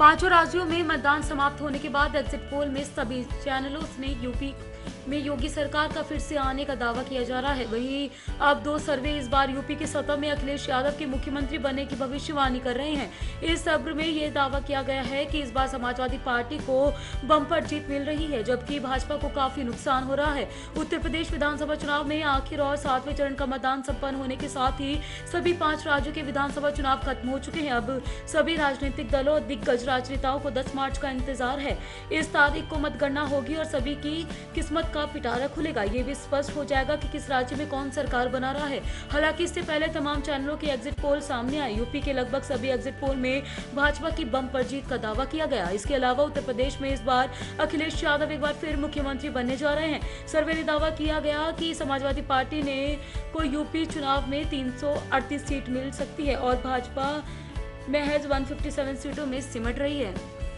पांचों राज्यों में मतदान समाप्त होने के बाद एग्जिट पोल में सभी चैनलों ने यूपी में योगी सरकार का फिर से आने का दावा किया जा रहा है। वहीं अब दो सर्वे इस बार यूपी के सतह में अखिलेश यादव के मुख्यमंत्री बनने की भविष्यवाणी कर रहे हैं। इस सर्वे में यह दावा किया गया है कि इस बार समाजवादी पार्टी को बम्पर जीत मिल रही है, जबकि भाजपा को काफी नुकसान हो रहा है। उत्तर प्रदेश विधानसभा चुनाव में आखिर और 7वें चरण का मतदान सम्पन्न होने के साथ ही सभी 5 राज्यों के विधानसभा चुनाव खत्म हो चुके हैं। अब सभी राजनीतिक दलों और दिग्गज राजनेताओं को 10 मार्च का इंतजार है। इस तारीख को मतगणना होगी और सभी की किस्मत का पिटारा खुलेगा। ये भी स्पष्ट हो जाएगा कि किस राज्य में कौन सरकार बना रहा है। हालांकि इससे पहले तमाम चैनलों के एग्जिट पोल सामने आए। यूपी के लगभग सभी एग्जिट पोल में भाजपा की बम्पर जीत का दावा किया गया। इसके अलावा उत्तर प्रदेश में इस बार अखिलेश यादव एक बार फिर मुख्यमंत्री बनने जा रहे हैं। सर्वे में दावा किया गया कि समाजवादी पार्टी ने को यूपी चुनाव में 338 सीट मिल सकती है और भाजपा महज 157 सीटों में सिमट रही है।